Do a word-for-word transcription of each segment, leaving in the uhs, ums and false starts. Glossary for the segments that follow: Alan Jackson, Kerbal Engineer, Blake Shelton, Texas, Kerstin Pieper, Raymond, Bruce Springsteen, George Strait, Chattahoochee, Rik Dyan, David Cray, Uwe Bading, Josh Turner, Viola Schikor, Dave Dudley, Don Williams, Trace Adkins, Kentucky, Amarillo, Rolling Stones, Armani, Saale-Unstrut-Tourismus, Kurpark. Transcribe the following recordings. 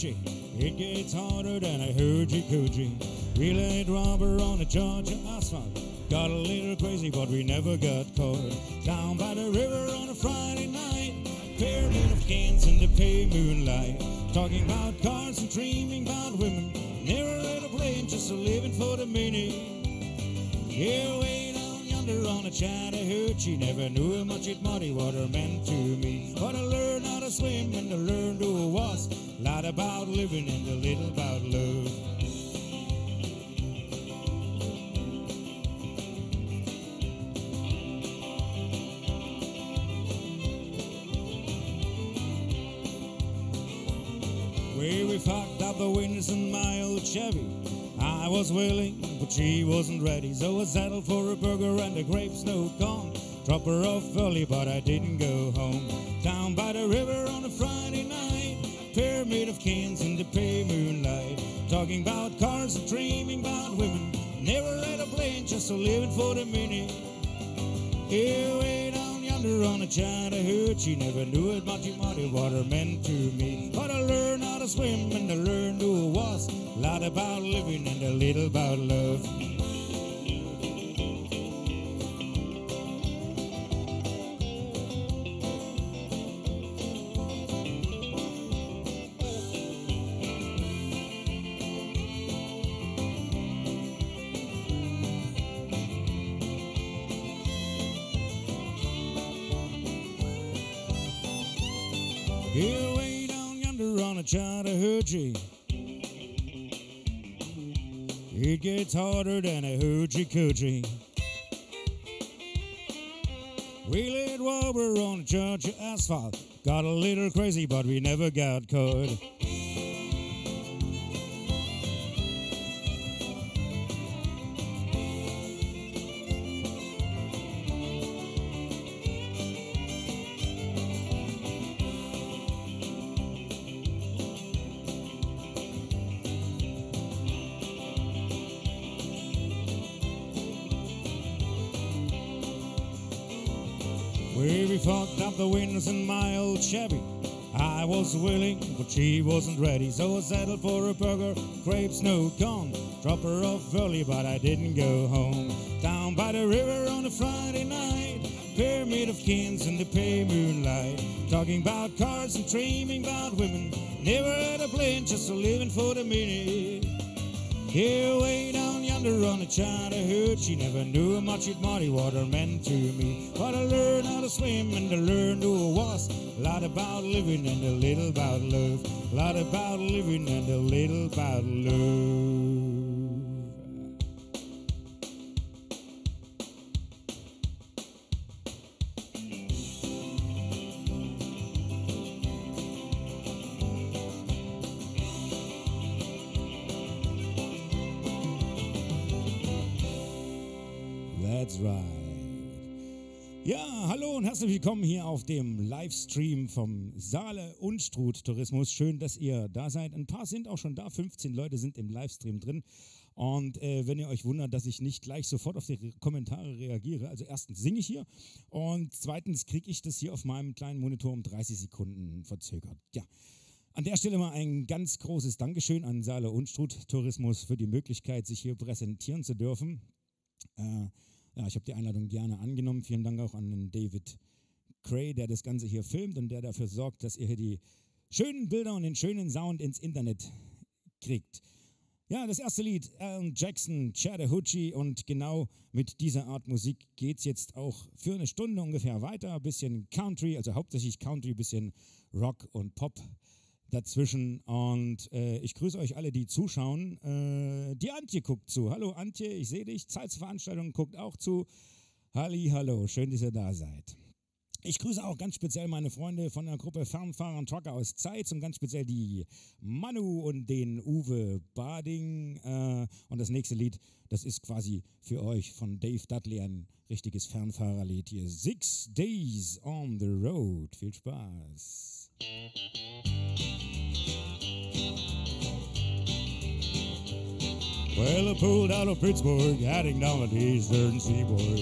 Chattahoochee, it gets hotter than a hoochie-coochie. We laid rubber on the Georgia asphalt, got a little crazy but we never got caught. Down by the river on a Friday night, pyramid of cans in the pale moonlight, talking about cars and dreaming about women, never let a plane, just a living for the minute. Yeah, way down yonder on a Chattahoochee, never knew how much it muddy water meant to me. But I learned how to swim and I learned who I was, a lot about living and a little about love. We fucked up the windows in my old Chevy. I was willing, but she wasn't ready, so I settled for a burger and a grape snow cone. Drop her off early, but I didn't go home. Down by the river on a Friday night, pyramid of cans in the pale moonlight, talking about cars and dreaming about women, never let a plane, just a living for the minute. Here we go on a Chattahoochee, never knew it much muddy water meant to me. But I learned how to swim and I learned who I was, a lot about living and a little about love. You're way down yonder on a Chattahoochee, it gets harder than a hoochie-coochie. We laid rubber on a Georgia asphalt, got a little crazy but we never got caught. We fucked up the windows in my old Chevy. I was willing, but she wasn't ready, so I settled for a burger, grapes, no cone. Drop her off early, but I didn't go home. Down by the river on a Friday night, pyramid of cans in the pale moonlight, talking about cars and dreaming about women, never had a plane, just a living for the minute. Here, way down yonder on a Chattahoochee, never knew how much it muddy water meant to me. But I learned how to swim and I learned who I was, a lot about living and a little about love, a lot about living and a little about love. Ja, hallo und herzlich willkommen hier auf dem Livestream vom Saale-Unstrut-Tourismus. Schön, dass ihr da seid. Ein paar sind auch schon da, fünfzehn Leute sind im Livestream drin. Und äh, wenn ihr euch wundert, dass ich nicht gleich sofort auf die Kommentare reagiere, also erstens singe ich hier und zweitens kriege ich das hier auf meinem kleinen Monitor um dreißig Sekunden verzögert. Ja. An der Stelle mal ein ganz großes Dankeschön an Saale-Unstrut-Tourismus für die Möglichkeit, sich hier präsentieren zu dürfen. Äh, Ja, ich habe die Einladung gerne angenommen. Vielen Dank auch an den David Cray, der das Ganze hier filmt und der dafür sorgt, dass ihr hier die schönen Bilder und den schönen Sound ins Internet kriegt. Ja, das erste Lied, Alan Jackson, Chattahoochee, und genau mit dieser Art Musik geht es jetzt auch für eine Stunde ungefähr weiter. Ein bisschen Country, also hauptsächlich Country, ein bisschen Rock und Pop dazwischen. Und äh, ich grüße euch alle, die zuschauen. Äh, die Antje guckt zu. Hallo Antje, ich sehe dich. Zeitsveranstaltungen guckt auch zu. Halli, hallo, schön, dass ihr da seid. Ich grüße auch ganz speziell meine Freunde von der Gruppe Fernfahrer und Trucker aus Zeitz und ganz speziell die Manu und den Uwe Bading. Äh, und das nächste Lied, das ist quasi für euch von Dave Dudley ein richtiges Fernfahrerlied hier. Six Days on the Road. Viel Spaß. Well, I pulled out of Pittsburgh, heading down the eastern seaboard.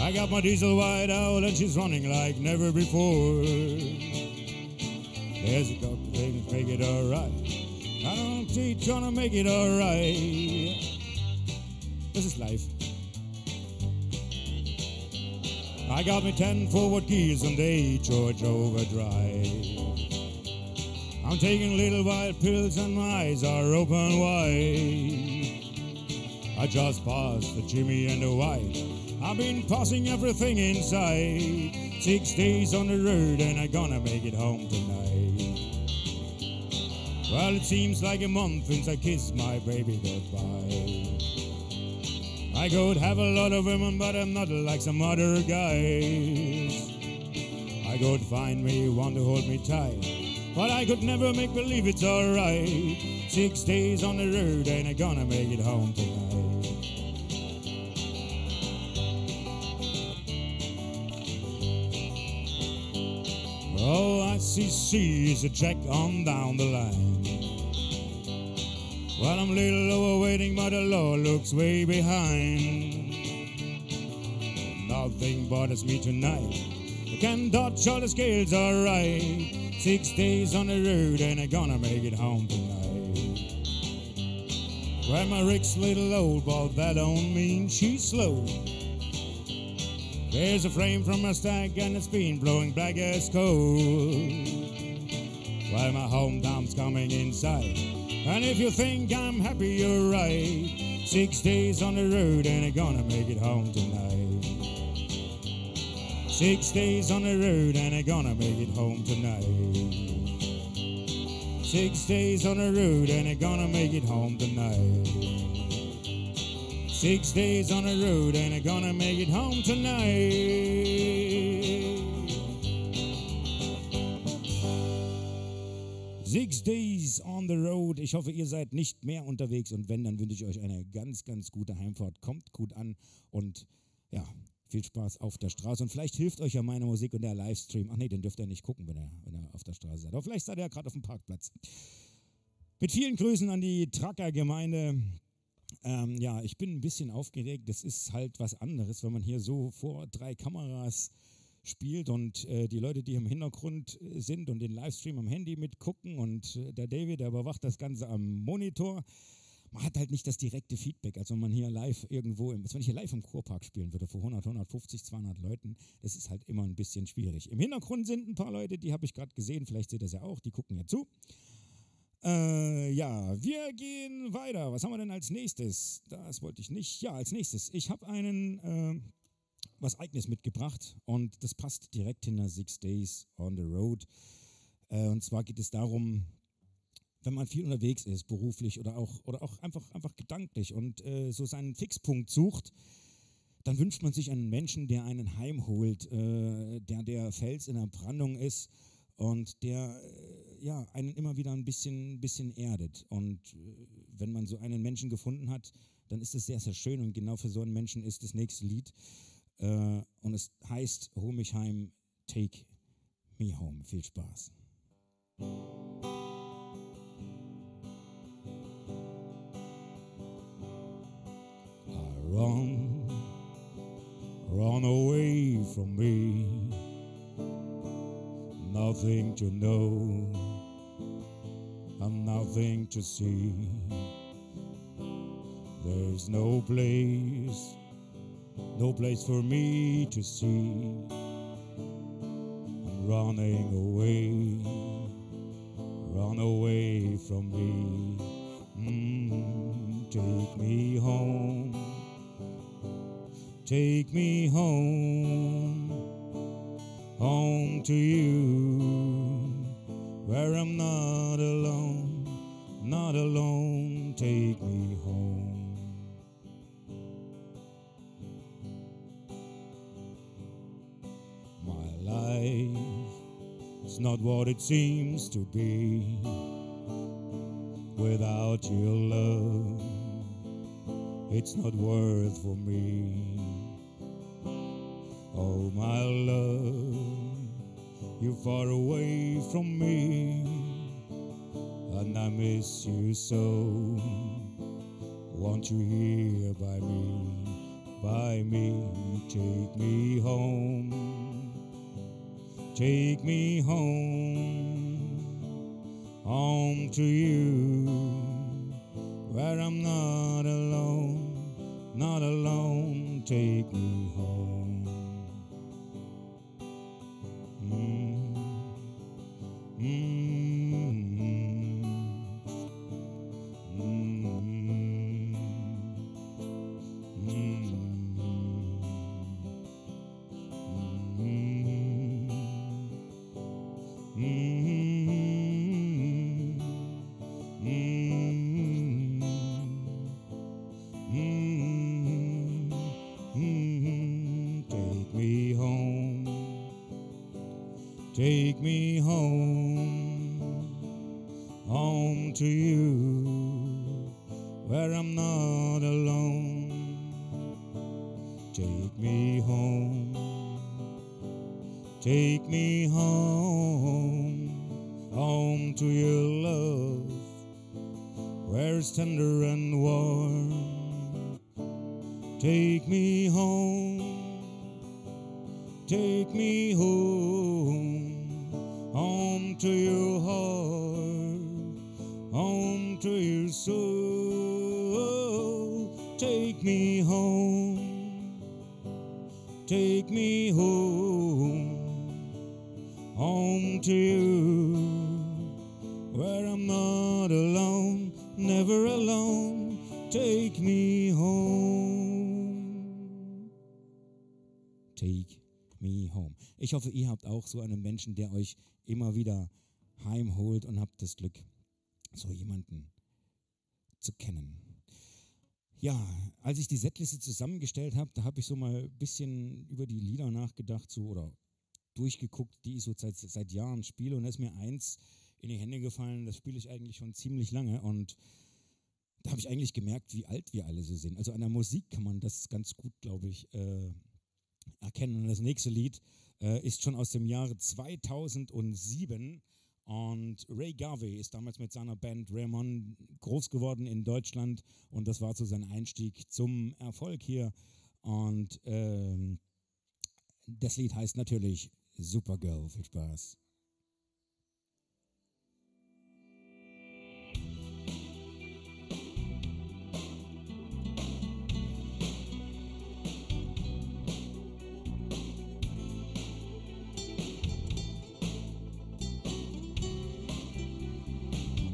I got my diesel wide out and she's running like never before. There's a doctor, they can take it all right. I don't teach, trying to make it all right. This is life. I got me ten forward gears and they George Overdrive. I'm taking little white pills and my eyes are open wide. I just passed the Jimmy and the White. I've been passing everything inside. Six days on the road and I'm gonna make it home tonight. Well, it seems like a month since I kissed my baby goodbye. I could have a lot of women, but I'm not like some other guys. I could find me one to hold me tight, but I could never make believe it's alright. Six days on the road and I'm gonna make it home tonight. Oh, I see she is a check on down the line. Well, I'm a little overweighting, but the law looks way behind. Nothing bothers me tonight. I can dodge all the scales, alright. Six days on the road and I'm gonna make it home tonight. Well, my rig's little old, but that don't mean she's slow. There's a flame from my stack and it's been blowing black as coal. Well, my hometown's coming inside, and if you think I'm happy, you're right. Six days on the road and I'm gonna make it home tonight. Six days on the road and I'm gonna make it home tonight. Six days on the road and I'm gonna make it home tonight. Six days on the road and I'm gonna make it home tonight. Six days on the road. Ich hoffe, ihr seid nicht mehr unterwegs, und wenn, dann wünsche ich euch eine ganz, ganz gute Heimfahrt. Kommt gut an und ja, viel Spaß auf der Straße. Und vielleicht hilft euch ja meine Musik und der Livestream. Ach nee, den dürft ihr nicht gucken, wenn ihr, wenn ihr auf der Straße seid. Aber vielleicht seid ihr ja gerade auf dem Parkplatz. Mit vielen Grüßen an die Trucker-Gemeinde. Ähm, ja, ich bin ein bisschen aufgeregt. Das ist halt was anderes, wenn man hier so vor drei Kameras spielt und äh, die Leute, die im Hintergrund sind und den Livestream am Handy mitgucken, und äh, der David, der überwacht das Ganze am Monitor. Man hat halt nicht das direkte Feedback, als wenn man hier live irgendwo, im, als wenn ich hier live im Kurpark spielen würde, vor hundert, hundertfünfzig, zweihundert Leuten. Das ist halt immer ein bisschen schwierig. Im Hintergrund sind ein paar Leute, die habe ich gerade gesehen, vielleicht seht ihr das ja auch, die gucken ja zu. Äh, ja, wir gehen weiter. Was haben wir denn als nächstes? Das wollte ich nicht. Ja, als nächstes. Ich habe einen, äh, was Eigenes mitgebracht, und das passt direkt hinter Six Days on the Road. Äh, und zwar geht es darum, wenn man viel unterwegs ist, beruflich oder auch, oder auch einfach, einfach gedanklich, und äh, so seinen Fixpunkt sucht, dann wünscht man sich einen Menschen, der einen heimholt, äh, der der Fels in der Brandung ist. Und der ja, einen immer wieder ein bisschen, bisschen erdet. Und wenn man so einen Menschen gefunden hat, dann ist das sehr, sehr schön. Und genau für so einen Menschen ist das nächste Lied. Äh, und es heißt, hol mich heim, take me home. Viel Spaß. I run, run away from me. Nothing to know and nothing to see. There's no place, no place for me to see. I'm running away, run away from me. Mm, take me home, take me home. Home to you, where I'm not alone, not alone, take me home. My life is not what it seems to be. Without your love, it's not worth for me. Oh, my love, you're far away from me, and I miss you so. Won't you hear by me, by me, take me home, take me home, home to you, where I'm not alone, not alone, take me home. Mm. Mm-hmm. Mm-hmm. Mm-hmm. Take me home, home to you, where I'm not alone. Take me home, take me home, home to your love, where it's tender and warm. Take me home, take me home. Home to your heart, home to your soul. Take me home, take me home, home to you, where I'm not alone, never alone. Take me home, take me home. Ich hoffe, ihr habt auch so einen Menschen, der euch immer wieder heimholt, und habt das Glück, so jemanden zu kennen. Ja, als ich die Setliste zusammengestellt habe, da habe ich so mal ein bisschen über die Lieder nachgedacht, so, oder durchgeguckt, die ich so seit, seit Jahren spiele, und da ist mir eins in die Hände gefallen, das spiele ich eigentlich schon ziemlich lange, und da habe ich eigentlich gemerkt, wie alt wir alle so sind. Also an der Musik kann man das ganz gut, glaube ich, äh, erkennen. Und das nächste Lied äh, ist schon aus dem Jahre zweitausendsieben, und Ray Garvey ist damals mit seiner Band Raymond groß geworden in Deutschland, und das war so sein Einstieg zum Erfolg hier, und ähm, das Lied heißt natürlich Supergirl. Viel Spaß.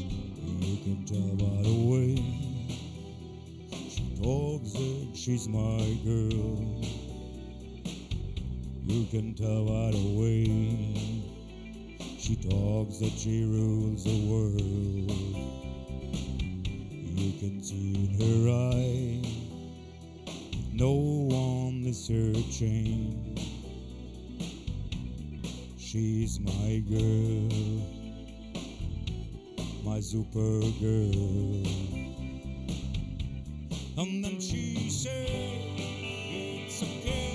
You can tell by the way she talks that she's my girl. You can tell by the way she talks that she rules the world. You can see in her eye no one is searching. She's my girl, my supergirl. And then she said, it's okay.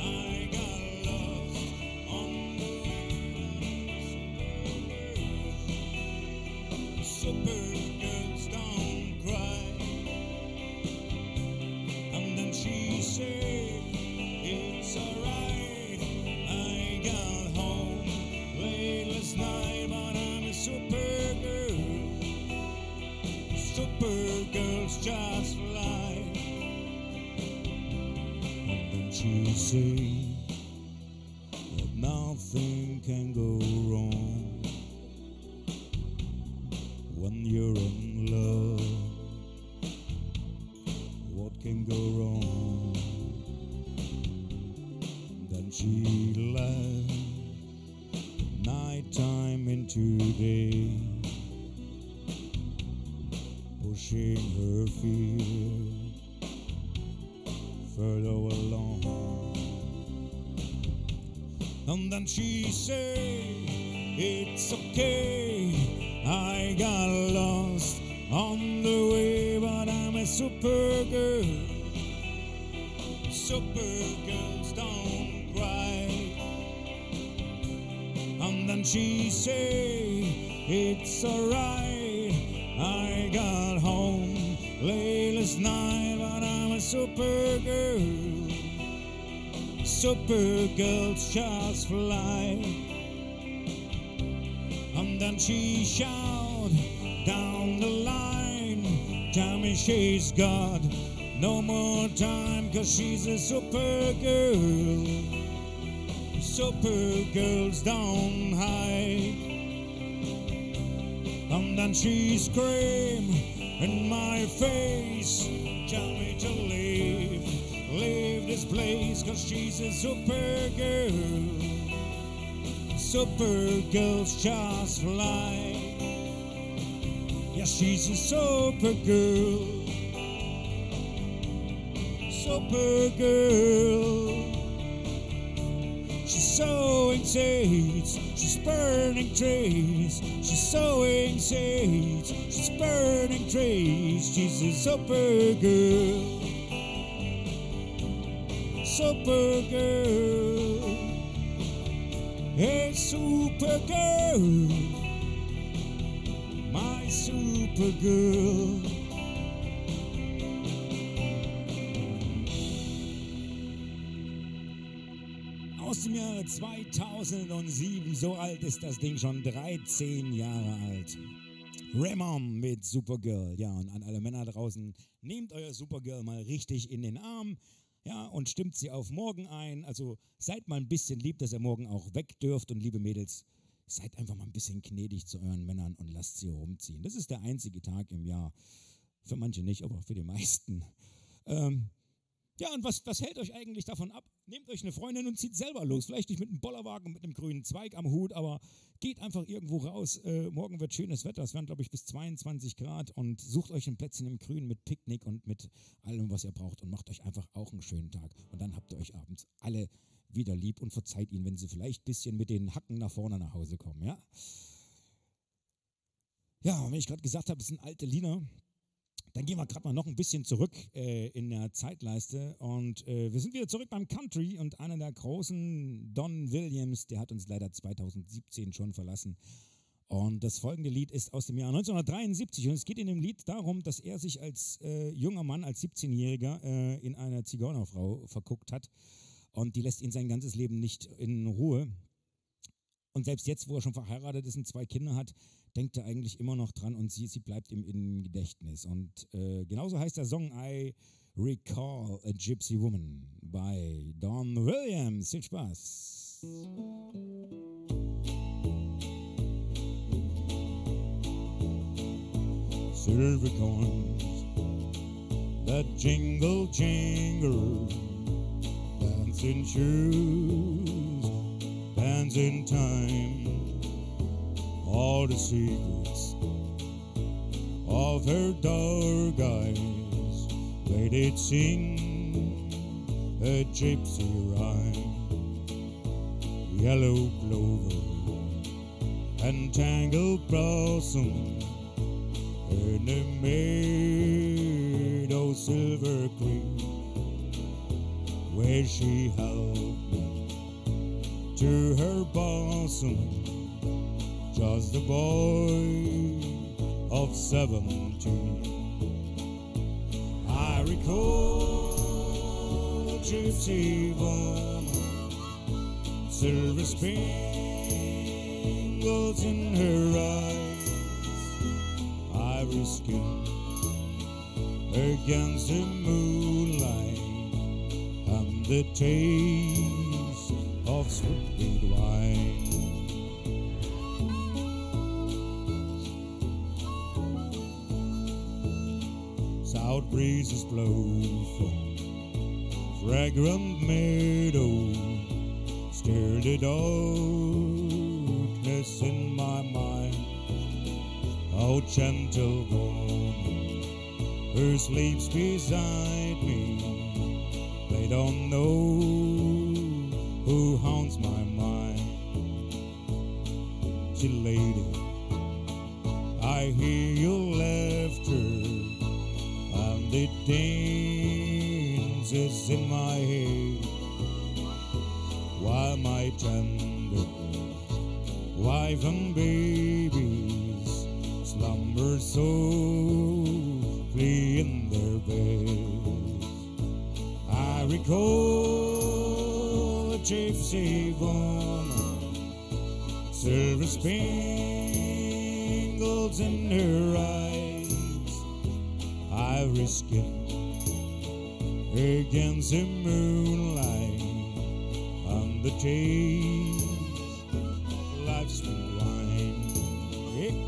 I got lost on the way. Supergirl, supergirls don't cry. And then she said, it's alright. I got home late last night, but I'm a supergirl. Supergirls just fly. And then she said that nothing can go wrong when you're in love. What can go wrong? And then she laughed night time into day, pushing her fear further along. And then she said, it's okay. I got lost on the way, but I'm a supergirl. Supergirls don't cry. And then she said, it's alright. I got home late last night, but I'm a supergirl. Supergirls just fly. And And then she shout down the line, tell me she's got no more time, cause she's a super girl. Super girls down high. And then she scream in my face, tell me to leave, leave this place, cause she's a super girl. Super girls just fly. Yeah, she's a super girl. Super girl. She's sowing seeds, she's burning trees. She's sowing seeds, she's burning trees. She's a super girl. Super girl. Hey, super girl, my super girl. Aus dem Jahre zweitausendsieben, so alt ist das Ding schon, dreizehn Jahre alt. Raymond mit Supergirl. Ja, und an alle Männer draußen, nehmt euer Supergirl mal richtig in den Arm. Ja, und stimmt sie auf morgen ein. Also seid mal ein bisschen lieb, dass ihr morgen auch weg dürft. Und liebe Mädels, seid einfach mal ein bisschen gnädig zu euren Männern und lasst sie rumziehen. Das ist der einzige Tag im Jahr. Für manche nicht, aber für die meisten. Ähm, ja, und was, was hält euch eigentlich davon ab? Nehmt euch eine Freundin und zieht selber los. Vielleicht nicht mit einem Bollerwagen, mit einem grünen Zweig am Hut, aber geht einfach irgendwo raus. Äh, morgen wird schönes Wetter. Es werden, glaube ich, bis zweiundzwanzig Grad. Und sucht euch ein Plätzchen im Grün mit Picknick und mit allem, was ihr braucht. Und macht euch einfach auch einen schönen Tag. Und dann habt ihr euch abends alle wieder lieb und verzeiht ihnen, wenn sie vielleicht ein bisschen mit den Hacken nach vorne nach Hause kommen. Ja, ja, und wenn ich gerade gesagt habe, es sind alte Lieder. Dann gehen wir gerade mal noch ein bisschen zurück äh, in der Zeitleiste und äh, wir sind wieder zurück beim Country und einer der großen, Don Williams, der hat uns leider zweitausendsiebzehn schon verlassen. Und das folgende Lied ist aus dem Jahr neunzehnhundertdreiundsiebzig und es geht in dem Lied darum, dass er sich als äh, junger Mann, als siebzehnjähriger äh, in eine Zigeunerfrau verguckt hat und die lässt ihn sein ganzes Leben nicht in Ruhe. Und selbst jetzt, wo er schon verheiratet ist und zwei Kinder hat, denkt er eigentlich immer noch dran und sie, sie bleibt ihm im Gedächtnis. Und äh, genauso heißt der Song I Recall a Gypsy Woman bei Don Williams. Viel Spaß! Silver coins that jingle jingle, dancing shoes, bands in time, all the secrets of her dark eyes, they did sing a gypsy rhyme. Yellow clover and tangled blossom in a meadow silver creek, where she held me to her bosom, just a boy of seventeen. I recall a gypsy woman, silver spangles in her eyes, ivory skin against the moonlight, and the taste of sweet wine. South breezes blow from fragrant meadow, still the darkness in my mind. Oh gentle woman who sleeps beside me, they don't know who haunts my mind. She lady, I hear your laughter, the dances in my head, while my tender wife and babies slumber softly in their beds. I recall a gypsy woman, silver spangles in her eyes. I risk it against the moonlight on the taste of life's sweet wine. Hey.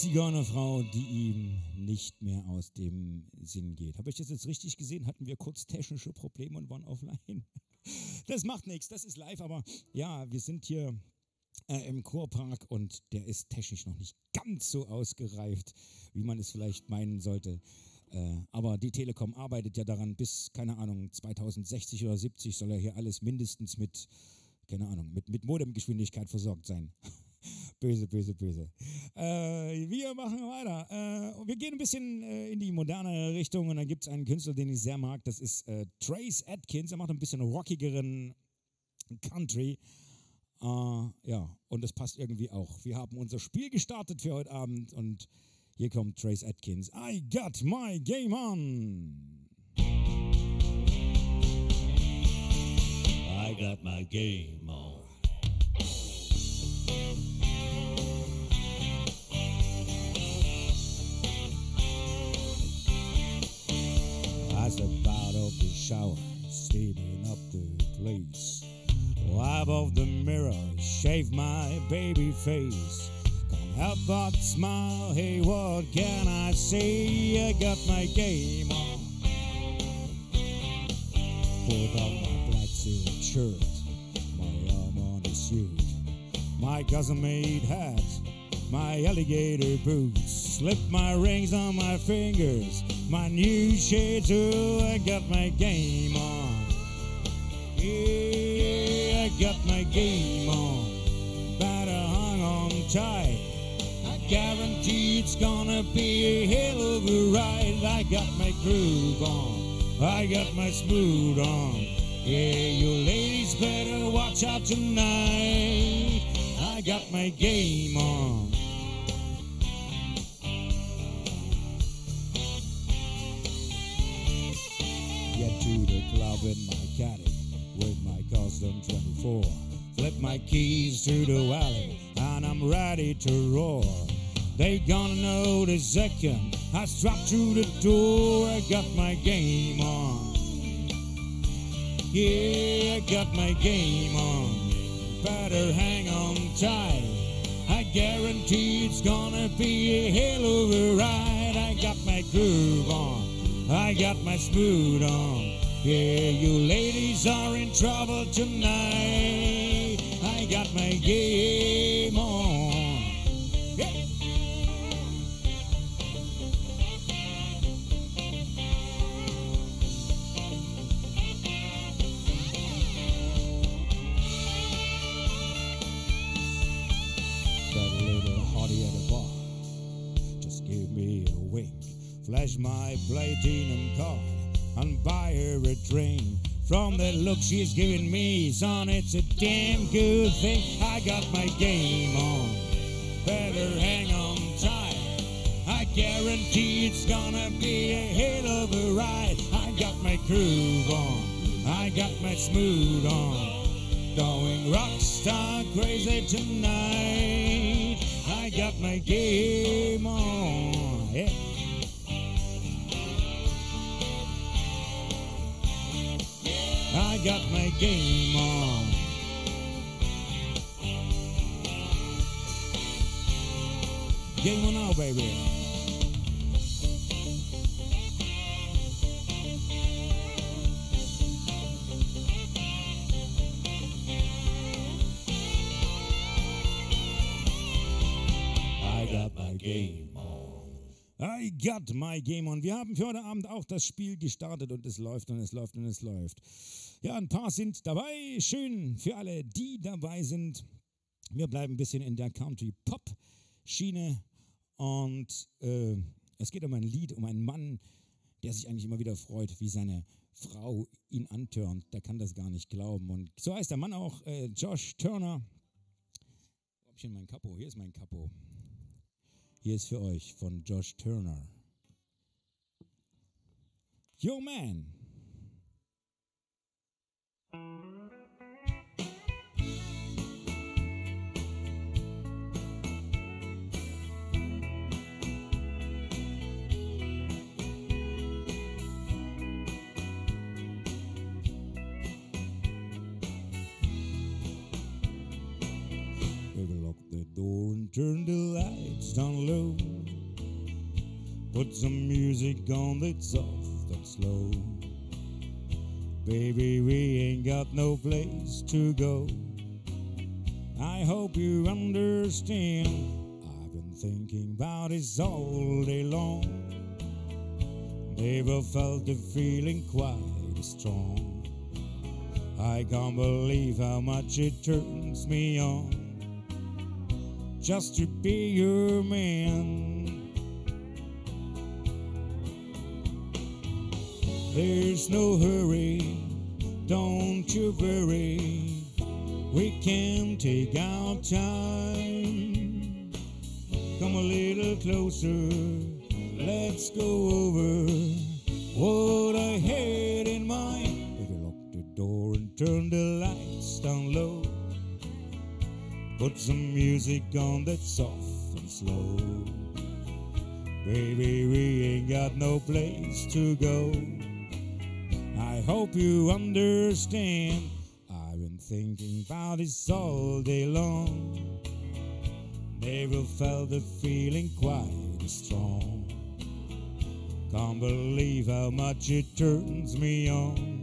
Zigeunerfrau, die ihm nicht mehr aus dem Sinn geht. Habe ich das jetzt richtig gesehen? Hatten wir kurz technische Probleme und waren offline? Das macht nichts, das ist live, aber ja, wir sind hier äh, im Kurpark und der ist technisch noch nicht ganz so ausgereift, wie man es vielleicht meinen sollte. Äh, aber die Telekom arbeitet ja daran, bis, keine Ahnung, zweitausendsechzig oder siebzig soll ja hier alles mindestens mit, keine Ahnung, mit, mit Modemgeschwindigkeit versorgt sein. Böse, böse, böse. Äh, wir machen weiter. Äh, wir gehen ein bisschen äh, in die modernere Richtung und dann gibt es einen Künstler, den ich sehr mag. Das ist äh, Trace Adkins. Er macht ein bisschen rockigeren Country. Äh, ja, und das passt irgendwie auch. Wir haben unser Spiel gestartet für heute Abend und hier kommt Trace Adkins. I got my game on. I got my game on. I step out of the shower, steaming up the place. Wipe off the mirror, shave my baby face. Can't help but smile, hey, what can I say? I got my game on. Put on my black silk shirt, my Armani suit, my custom-made hat, my alligator boots. Slip my rings on my fingers, my new shades. Oh, I got my game on. Yeah, I got my game on. Better hang on tight. I guarantee it's gonna be a hell of a ride. I got my groove on. I got my smooth on. Yeah, you ladies better watch out tonight. I got my game on. Get to the club in my caddy with my custom twenty-four. Flip my keys to the valley and I'm ready to roar. They gonna know the second I strap through the door. I got my game on. Yeah, I got my game on. Better hang on tight. I guarantee it's gonna be a hell of a ride. I got my groove on. I got my smooth on. Yeah, you ladies are in trouble tonight. I got my game on. Flash my platinum card and buy her a drink. From the look she's giving me, son, it's a damn good thing. I got my game on. Better hang on tight. I guarantee it's gonna be a hell of a ride. I got my groove on. I got my smooth on. Going rock star crazy tonight. I got my game on. Yeah. I got my game on. Game on now, baby. I got my game on. I got my game on. Wir haben für heute Abend auch das Spiel gestartet und es läuft und es läuft und es läuft. Ja, ein paar sind dabei. Schön für alle, die dabei sind. Wir bleiben ein bisschen in der Country-Pop-Schiene Und äh, es geht um ein Lied, um einen Mann, der sich eigentlich immer wieder freut, wie seine Frau ihn antörnt. Der kann das gar nicht glauben. Und so heißt der Mann auch, äh, Josh Turner. Wo habe ich denn mein Kapo? Hier ist mein Kapo. Hier ist für euch von Josh Turner. Yo, man! Door and turn the lights down low. Put some music on that's soft and slow. Baby, we ain't got no place to go. I hope you understand. I've been thinking about this all day long. Never felt the feeling quite as strong. I can't believe how much it turns me on. Just to be your man. There's no hurry, don't you worry. We can take our time. Come a little closer, let's go over what I had in mind. Baby, lock the door and turn the lights down low. Put some music on that's soft and slow. Baby, we ain't got no place to go. I hope you understand. I've been thinking about this all day long. Never felt the feeling quite as strong. Can't believe how much it turns me on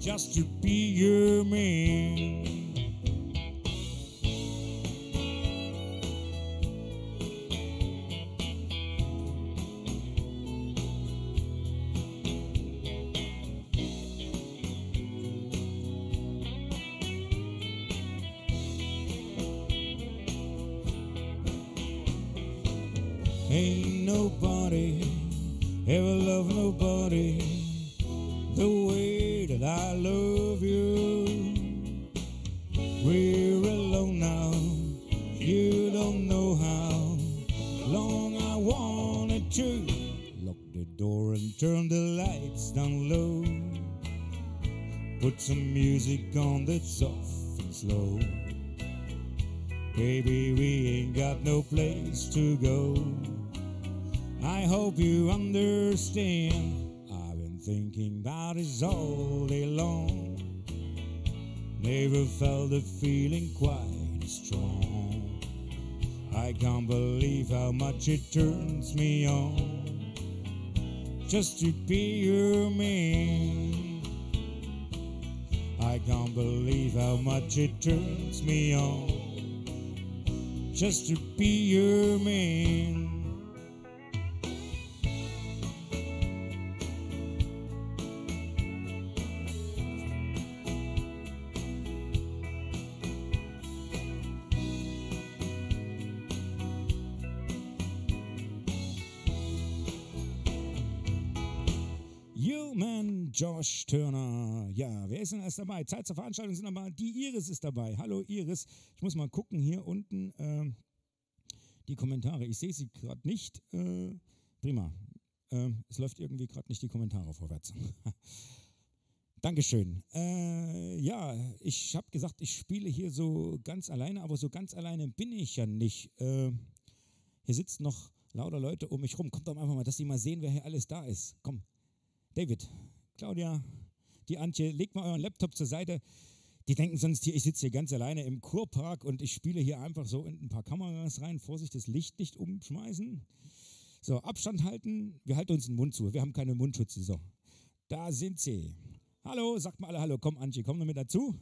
just to be your man. Ain't nobody ever loved nobody the way that I love you. We're alone now, you don't know how long I wanted to. Lock the door and turn the lights down low. Put some music on that's soft and slow. Baby, we ain't got no place to go. I hope you understand. I've been thinking about this all day long. Never felt the feeling quite as strong. I can't believe how much it turns me on just to be your man. I can't believe how much it turns me on just to be your man. Josh Turner. Ja, wer ist denn alles dabei? Zeit zur Veranstaltung sind aber die Iris ist dabei. Hallo Iris. Ich muss mal gucken hier unten äh, die Kommentare. Ich sehe sie gerade nicht. Äh, prima. Äh, es läuft irgendwie gerade nicht die Kommentare vorwärts. Dankeschön. Äh, ja, ich habe gesagt, ich spiele hier so ganz alleine, aber so ganz alleine bin ich ja nicht. Äh, hier sitzen noch lauter Leute um mich rum. Kommt doch einfach mal, dass sie mal sehen, wer hier alles da ist. Komm, David. Claudia, die Antje, legt mal euren Laptop zur Seite. Die denken sonst hier, ich sitze hier ganz alleine im Kurpark und ich spiele hier einfach so in ein paar Kameras rein. Vorsicht, das Licht nicht umschmeißen. So, Abstand halten. Wir halten uns den Mund zu. Wir haben keine Mundschutz. So, da sind sie. Hallo, sagt mal alle Hallo. Komm, Antje, komm noch mit dazu.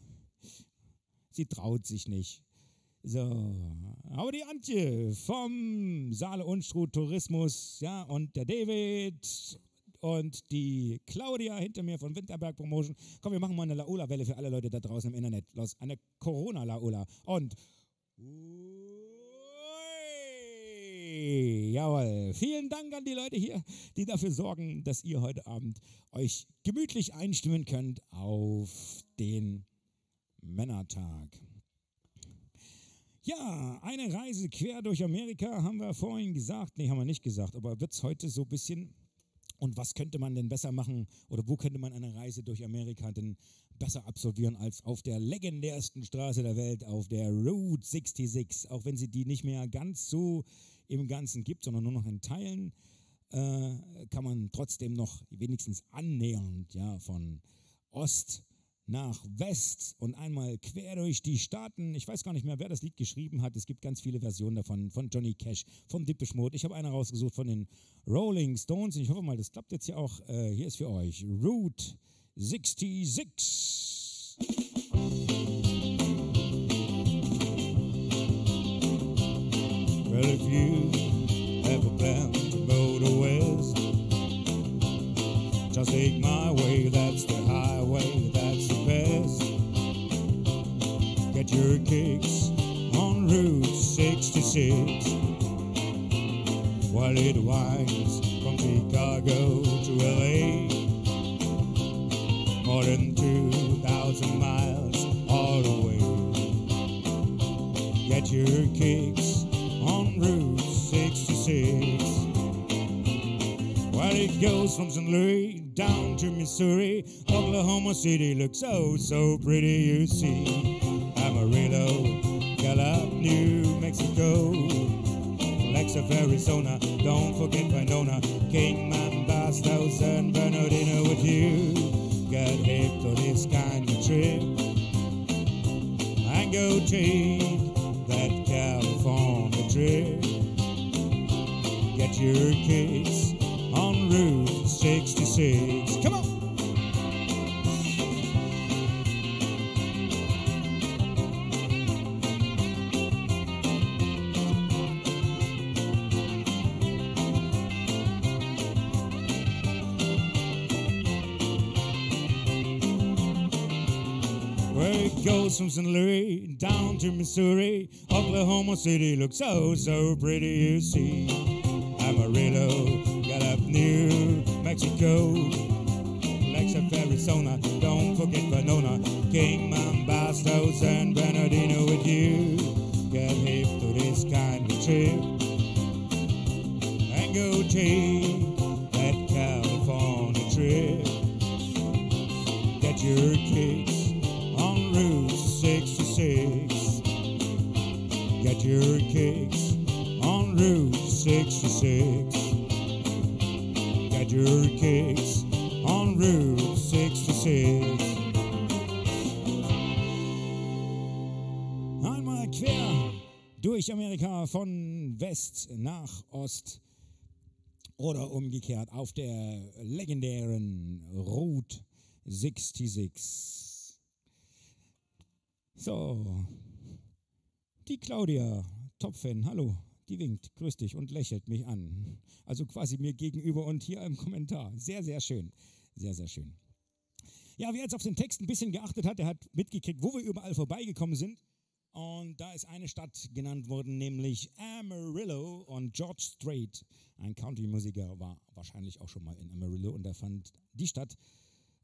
Sie traut sich nicht. So, aber die Antje vom Saale-Unstrut-Tourismus, ja, und der David. Und die Claudia hinter mir von Winterberg Promotion. Komm, wir machen mal eine Laola-Welle für alle Leute da draußen im Internet. Los, eine Corona-Laola. Und... Ui. Cray. Jawohl. Vielen Dank an die Leute hier, die dafür sorgen, dass ihr heute Abend euch gemütlich einstimmen könnt auf den Männertag. Ja, eine Reise quer durch Amerika haben wir vorhin gesagt. Nee, haben wir nicht gesagt, aber wird es heute so ein bisschen... Und was könnte man denn besser machen oder wo könnte man eine Reise durch Amerika denn besser absolvieren als auf der legendärsten Straße der Welt, auf der Route sechsundsechzig, auch wenn sie die nicht mehr ganz so im Ganzen gibt, sondern nur noch in Teilen, äh, kann man trotzdem noch wenigstens annähernd, ja, von Ost nach West und einmal quer durch die Staaten. Ich weiß gar nicht mehr, wer das Lied geschrieben hat. Es gibt ganz viele Versionen davon, von Johnny Cash, vom Depeche Mode. Ich habe eine rausgesucht von den Rolling Stones. Und ich hoffe mal, das klappt jetzt hier auch. Äh, hier ist für euch Route sechsundsechzig. Well, if you ever plan to go to West, just take my way, that's the highway. Get your kicks on Route sechsundsechzig while it winds from Chicago to L A, more than two thousand miles all the way. Get your kicks on Route sechsundsechzig while it goes from Saint Louis down to Missouri. Oklahoma City looks oh so pretty, you see. Amarillo, Gallup, New Mexico, Lexa, Arizona, don't forget Winona, Kingman, Bastow, San Bernardino with you. Get hip to this kind of trip and go take that California trip. Get your kicks on Route sechsundsechzig. Come on! From Saint Louis down to Missouri, Oklahoma City looks so, so pretty, you see. Amarillo, Gallup, New Mexico, Lexa, Arizona, don't forget Winona, Kingman, Bastow, San Bernardino with you. Get hip to this kind of trip and go take that California trip. Get your kicks on Route sechsundsechzig, get your kicks on Route sechsundsechzig, get your kicks on Route sechsundsechzig. Einmal quer durch Amerika von West nach Ost oder umgekehrt auf der legendären Route sechsundsechzig. So, die Claudia, Top-Fan, hallo, die winkt, grüß dich und lächelt mich an. Also quasi mir gegenüber und hier im Kommentar. Sehr, sehr schön, sehr, sehr schön. Ja, wer jetzt auf den Text ein bisschen geachtet hat, der hat mitgekriegt, wo wir überall vorbeigekommen sind. Und da ist eine Stadt genannt worden, nämlich Amarillo, und George Strait, ein Country-Musiker, war wahrscheinlich auch schon mal in Amarillo und er fand die Stadt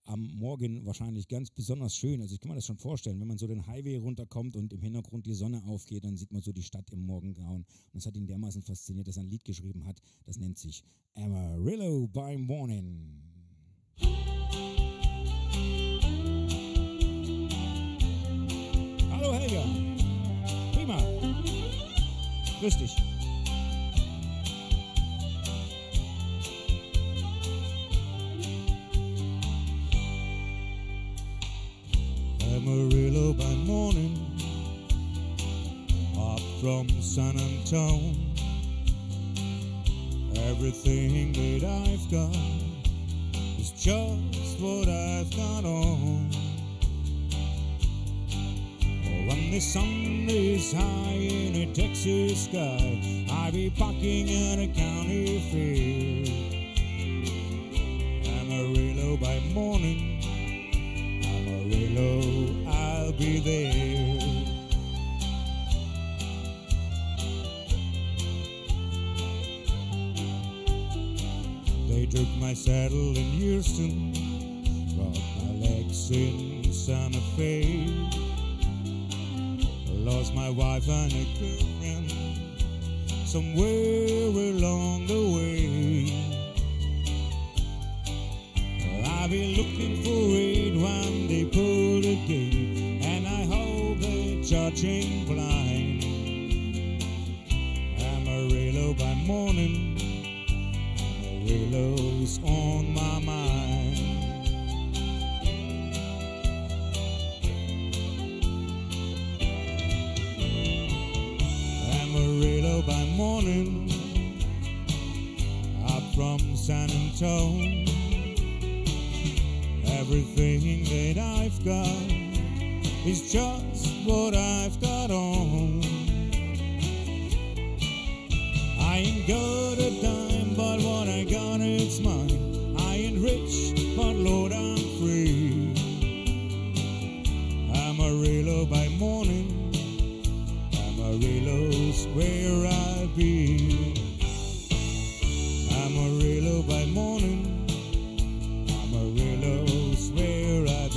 am Morgen wahrscheinlich ganz besonders schön. Also ich kann mir das schon vorstellen, wenn man so den Highway runterkommt und im Hintergrund die Sonne aufgeht, dann sieht man so die Stadt im Morgengrauen. Und das hat ihn dermaßen fasziniert, dass er ein Lied geschrieben hat, das nennt sich Amarillo by Morning. Hallo Helga, prima, grüß dich. Amarillo by morning, up from San Antonio. Everything that I've got is just what I've got on. When the sun is high in a Texas sky, I'll be parking at a county fair. Amarillo by morning, I'll be there. took my saddle in Houston, brought my legs in Santa Fe. Lost my wife and a girlfriend somewhere along the way. I'll be looking for it when they pull the gate, and I hold the judging blind. Amarillo by morning, Amarillo's on my mind. Amarillo by morning, I'm from San Antonio. Everything that I've got is just what I've got on. I ain't got a dime, but what I got it's mine. I ain't rich, but Lord, I'm free. Amarillo by morning, Amarillo's where I be. Amarillo by morning, Amarillo's where I be.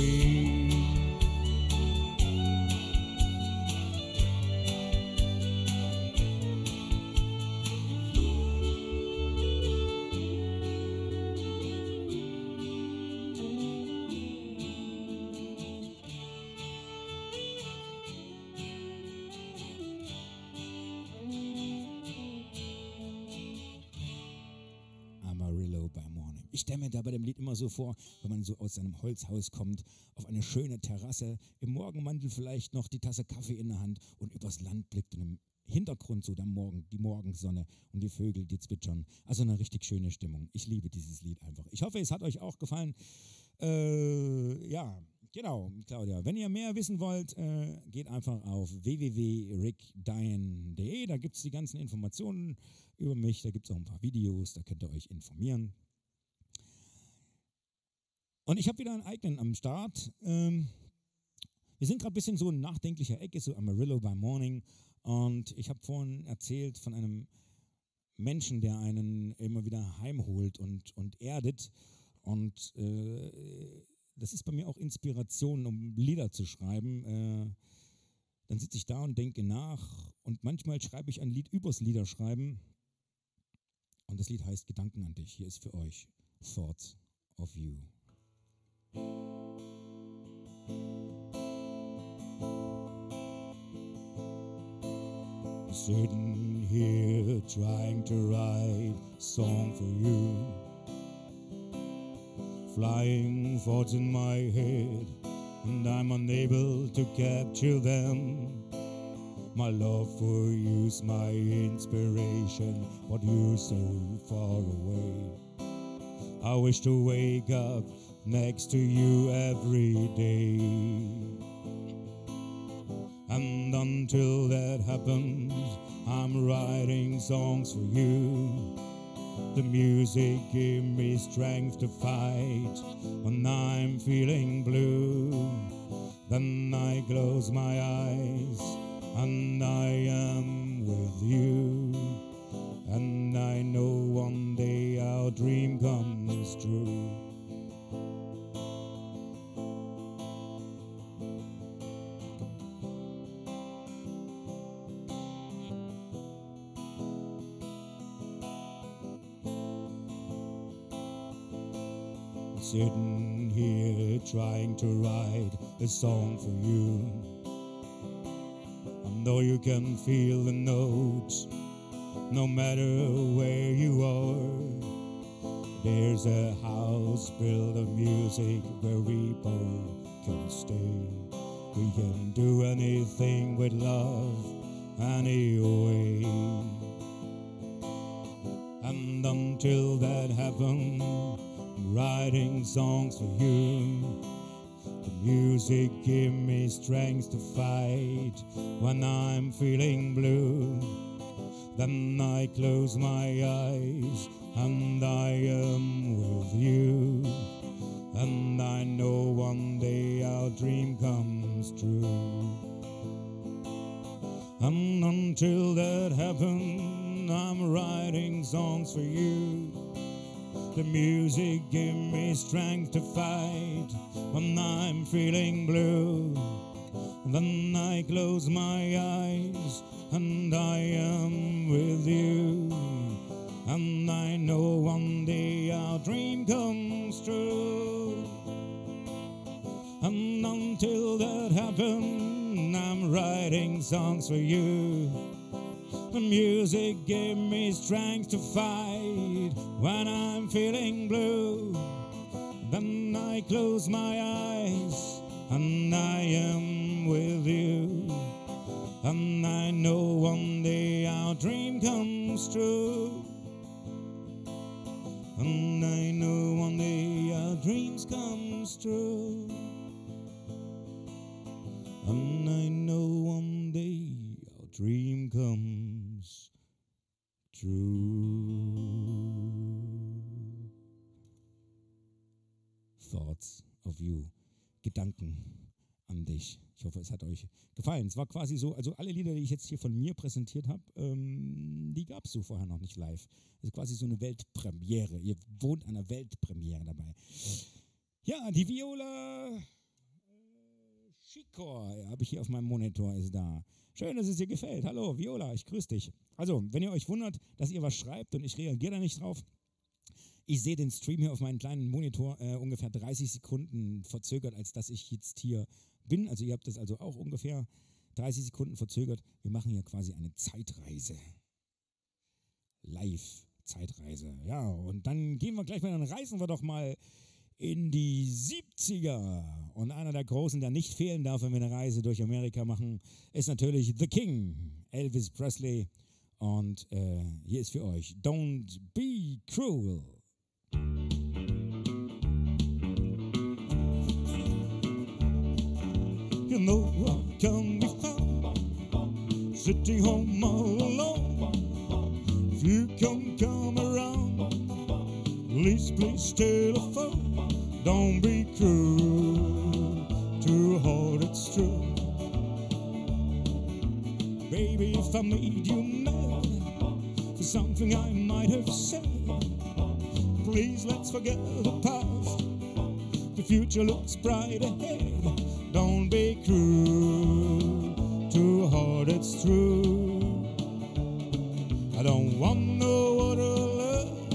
Amarillo by morning. Ich stelle mir da bei dem Lied immer so vor, wenn man so aus seinem Holzhaus kommt, auf eine schöne Terrasse, im Morgenmantel vielleicht noch die Tasse Kaffee in der Hand und übers Land blickt und im Hintergrund so der Morgen, die Morgensonne und die Vögel, die zwitschern. Also eine richtig schöne Stimmung. Ich liebe dieses Lied einfach. Ich hoffe, es hat euch auch gefallen. Äh, ja, genau, Claudia. Wenn ihr mehr wissen wollt, äh, geht einfach auf w w w punkt rick dyan punkt d e. Da gibt es die ganzen Informationen über mich. Da gibt es auch ein paar Videos, da könnt ihr euch informieren. Und ich habe wieder einen eigenen am Start. Ähm, wir sind gerade ein bisschen so in nachdenklicher Ecke, so Amarillo by Morning. Und ich habe vorhin erzählt von einem Menschen, der einen immer wieder heimholt und, und erdet. Und äh, das ist bei mir auch Inspiration, um Lieder zu schreiben. Äh, dann sitze ich da und denke nach. Und manchmal schreibe ich ein Lied übers Liederschreiben. Und das Lied heißt Gedanken an dich. Hier ist für euch Thoughts of You. Sitting here trying to write a song for you. Flying thoughts in my head, and I'm unable to capture them. My love for you's my inspiration, but you're so far away. I wish to wake up next to you every day. And until that happens, I'm writing songs for you. The music gives me strength to fight when I'm feeling blue. Then I close my eyes and I am with you. And I know one day our dream comes true. Sitting here trying to write a song for you. And though you can feel the notes, no matter where you are, there's a house built of music where we both can stay. We can do anything with love, anyway. And until that happens, I'm writing songs for you. The music gives me strength to fight when I'm feeling blue. Then I close my eyes and I am with you. And I know one day our dream comes true. And until that happens, I'm writing songs for you. The music gave me strength to fight when I'm feeling blue. Then I close my eyes and I am with you. And I know one day our dream comes true. And until that happens, I'm writing songs for you. The music gave me strength to fight when I'm feeling blue. Then I close my eyes and I am with you. And I know one day our dream comes true. And I know one day our dreams comes true. And I know one day our dream comes True Thoughts of You, Gedanken an dich. Ich hoffe, es hat euch gefallen. Es war quasi so, also alle Lieder, die ich jetzt hier von mir präsentiert habe, ähm, die gab es so vorher noch nicht live. Das ist quasi so eine Weltpremiere. Ihr wohnt einer Weltpremiere dabei. Ja, die Viola äh, Schikor habe ich hier auf meinem Monitor, ist da. Schön, dass es dir gefällt. Hallo, Viola, ich grüße dich. Also, wenn ihr euch wundert, dass ihr was schreibt und ich reagiere da nicht drauf, ich sehe den Stream hier auf meinem kleinen Monitor äh, ungefähr dreißig Sekunden verzögert, als dass ich jetzt hier bin. Also ihr habt das also auch ungefähr dreißig Sekunden verzögert. Wir machen hier quasi eine Zeitreise. Live-Zeitreise. Ja, und dann gehen wir gleich mal, dann reisen wir doch mal in die siebziger. Und einer der Großen, der nicht fehlen darf, wenn wir eine Reise durch Amerika machen, ist natürlich The King, Elvis Presley. Und äh, hier ist für euch Don't Be Cruel. You know I can be found sitting home all alone. If you can come around, please, please stay the phone. Don't be cruel, too hard, it's true. Baby, if I made you mad for something I might have said, please let's forget the past, the future looks bright ahead. Don't be cruel, too hard, it's true. I don't want no other love,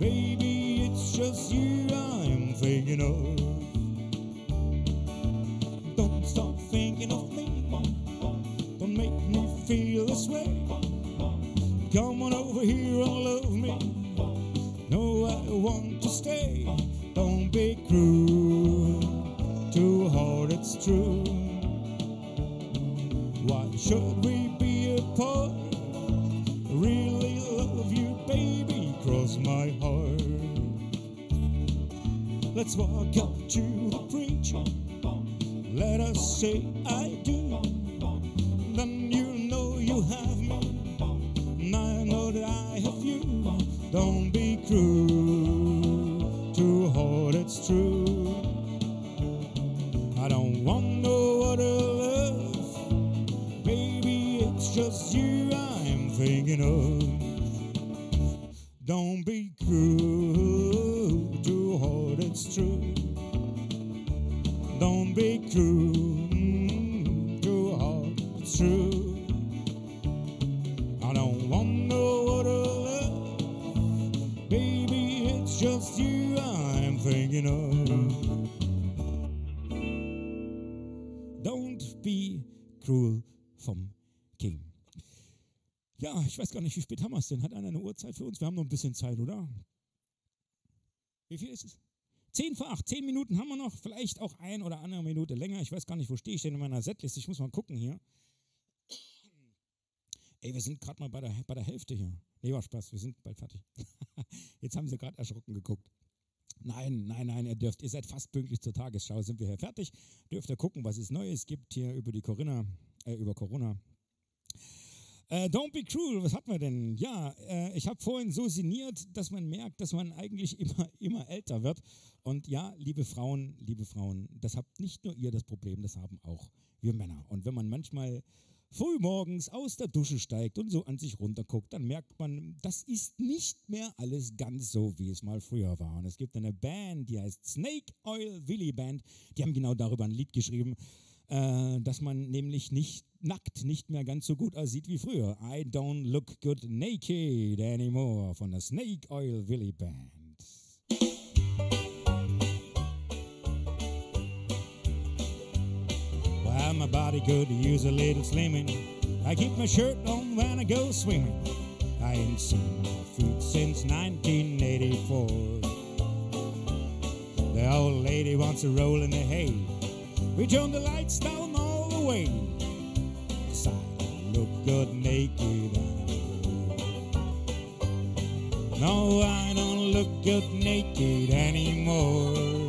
baby, it's just you I'm thinking of. Don't stop thinking of me, don't make me feel this way. Come on over here and love me, no I want to stay. Don't be cruel, too hard it's true. Why should we be apart? I really love you baby, cross my heart. Let's walk up to the preacher, let us say I do. Then you know you have me, and I know that I have you. Don't be cruel, too hard it's true. I don't want no other love, baby it's just you I'm thinking of. Don't be cruel, too hard it's true. Don't be cruel, mm, too hard it's true. I don't want no other love, baby it's just you I'm thinking of. Don't be cruel vom King. Ja, ich weiß gar nicht, wie spät haben wir es denn? Hat einer eine Uhrzeit für uns? Wir haben noch ein bisschen Zeit, oder? Wie viel ist es? Zehn vor acht, zehn Minuten haben wir noch, vielleicht auch ein oder andere Minute länger. Ich weiß gar nicht, wo stehe ich denn in meiner Setliste? Ich muss mal gucken hier. Ey, wir sind gerade mal bei der, bei der Hälfte hier. Nee, war Spaß, wir sind bald fertig. Jetzt haben sie gerade erschrocken geguckt. Nein, nein, nein, ihr dürft, ihr seid fast pünktlich zur Tagesschau, sind wir hier fertig. Dürft ihr gucken, was es Neues gibt hier über die Corinna, äh, über Corona. Uh, don't be cruel, was hatten wir denn? Ja, uh, ich habe vorhin so sinniert, dass man merkt, dass man eigentlich immer, immer älter wird. Und ja, liebe Frauen, liebe Frauen, das habt nicht nur ihr das Problem, das haben auch wir Männer. Und wenn man manchmal frühmorgens aus der Dusche steigt und so an sich runterguckt, dann merkt man, das ist nicht mehr alles ganz so, wie es mal früher war. Und es gibt eine Band, die heißt Snake Oil Willie Band, die haben genau darüber ein Lied geschrieben, äh, dass man nämlich nicht nackt nicht mehr ganz so gut aussieht wie früher. I don't look good naked anymore von der Snake Oil Willie Band. Well, my body could use a little slimming. I keep my shirt on when I go swimming. I ain't seen my feet since nineteen eighty-four. The old lady wants to roll in the hay. We turn the lights down all the way. Cause I don't look good naked anymore. No, I don't look good naked anymore.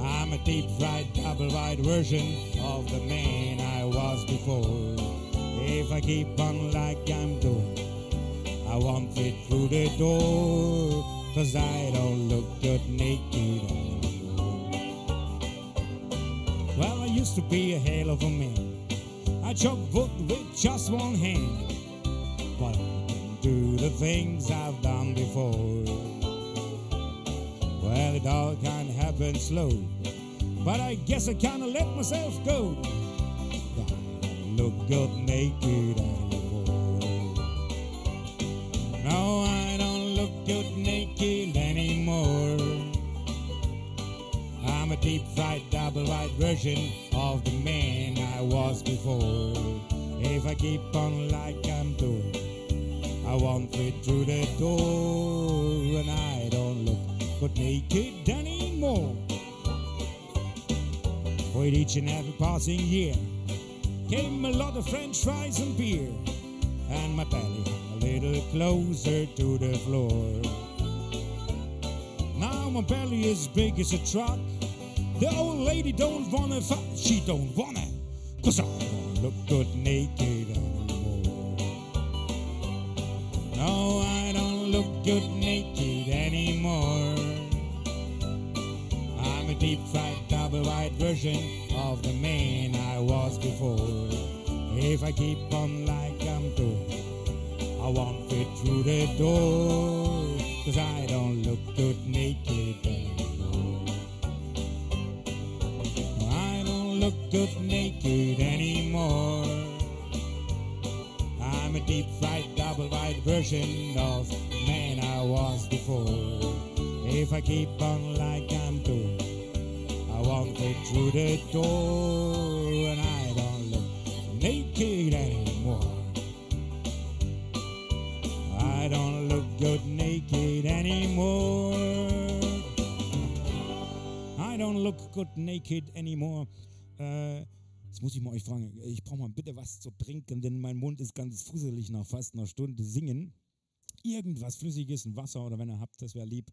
I'm a deep-fried, double-wide version of the man I was before. If I keep on like I'm doing, I won't fit through the door. Cause I don't look good naked anymore. Well, I used to be a hell of a man. I chopped wood with just one hand. But I can do the things I've done before. Well, it all can happen slow. But I guess I kinda let myself go. I don't look good naked anymore. No, I don't look good naked anymore. I'm a deep-fried, double-wide version of the man I was before. If I keep on like I'm doing, I won't fit through the door. And I don't look good naked anymore. With each and every passing year came a lot of French fries and beer, and my belly a little closer to the floor. Now my belly is big as a truck. The old lady don't wanna fuck. She don't wanna. Cause I don't look good naked anymore. No, I don't look good naked anymore. I'm a deep-fried double-wide version of the man I was before. If I keep on like I'm doing, I won't fit through the door. Cause I don't look good naked anymore. I don't look good naked anymore. I'm a deep-fried double-wide version of the man I was before. If I keep on like I'm doing, won't fit through the door, and I don't look naked anymore. I don't look good naked anymore. I don't look good naked anymore. Äh, jetzt muss ich mal euch fragen, ich brauche mal bitte was zu trinken, denn mein Mund ist ganz fusselig nach fast einer Stunde Singen. Irgendwas Flüssiges, ein Wasser oder wenn ihr habt, das wäre lieb.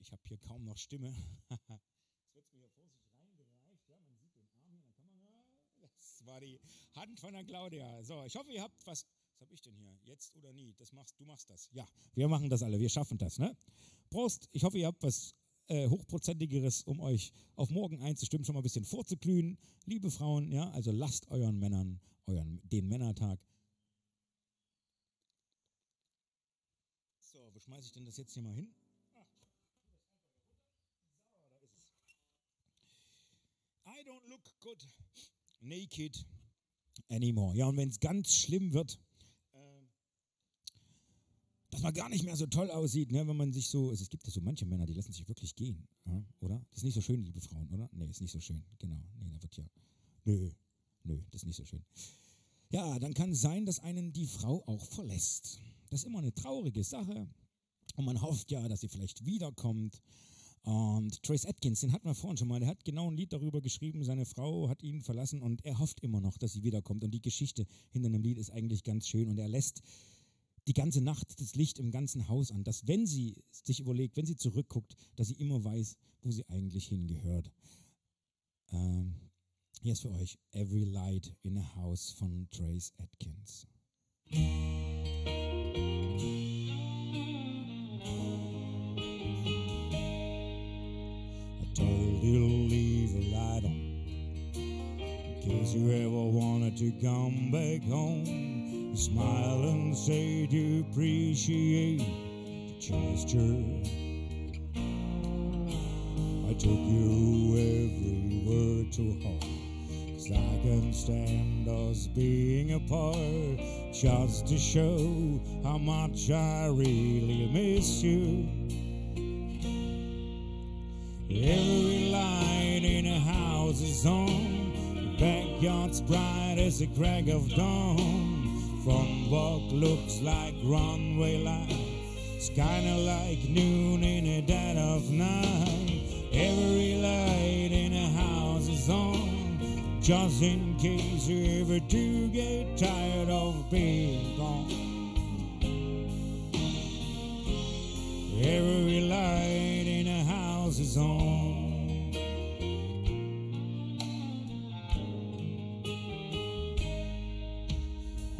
Ich habe hier kaum noch Stimme. Das war die Hand von der Claudia. So, ich hoffe, ihr habt was. Was habe ich denn hier? Jetzt oder nie? Das machst, du machst das. Ja, wir machen das alle. Wir schaffen das. Ne? Prost. Ich hoffe, ihr habt was äh, Hochprozentigeres, um euch auf morgen einzustimmen, schon mal ein bisschen vorzuglühen. Liebe Frauen, ja, also lasst euren Männern euren, den Männertag. So, wo schmeiße ich denn das jetzt hier mal hin? I don't look good naked anymore. Ja, und wenn es ganz schlimm wird, äh, dass man gar nicht mehr so toll aussieht, ne, wenn man sich so, also es gibt ja so manche Männer, die lassen sich wirklich gehen, ja, oder? Das ist nicht so schön, liebe Frauen, oder? Nee, ist nicht so schön, genau. Nee, da wird ja, nö, nö, das ist nicht so schön. Ja, dann kann es sein, dass einen die Frau auch verlässt. Das ist immer eine traurige Sache und man hofft ja, dass sie vielleicht wiederkommt. Und Trace Adkins, den hatten wir vorhin schon mal, der hat genau ein Lied darüber geschrieben, seine Frau hat ihn verlassen und er hofft immer noch, dass sie wiederkommt. Und die Geschichte hinter dem Lied ist eigentlich ganz schön und er lässt die ganze Nacht das Licht im ganzen Haus an, dass wenn sie sich überlegt, wenn sie zurückguckt, dass sie immer weiß, wo sie eigentlich hingehört. Ähm, hier ist für euch Every Light in a House von Trace Adkins. Told you to leave a light on. case you ever wanted to come back home, smile and say to appreciate the gesture. I took you every word to heart, 'cause I can stand us being apart, just to show how much I really miss you. Every light in a house is on, the backyard's bright as the crack of dawn. Front walk looks like runway light, it's kinda like noon in the dead of night. Every light in a house is on, just in case you ever do get tired of being gone. Every light is on.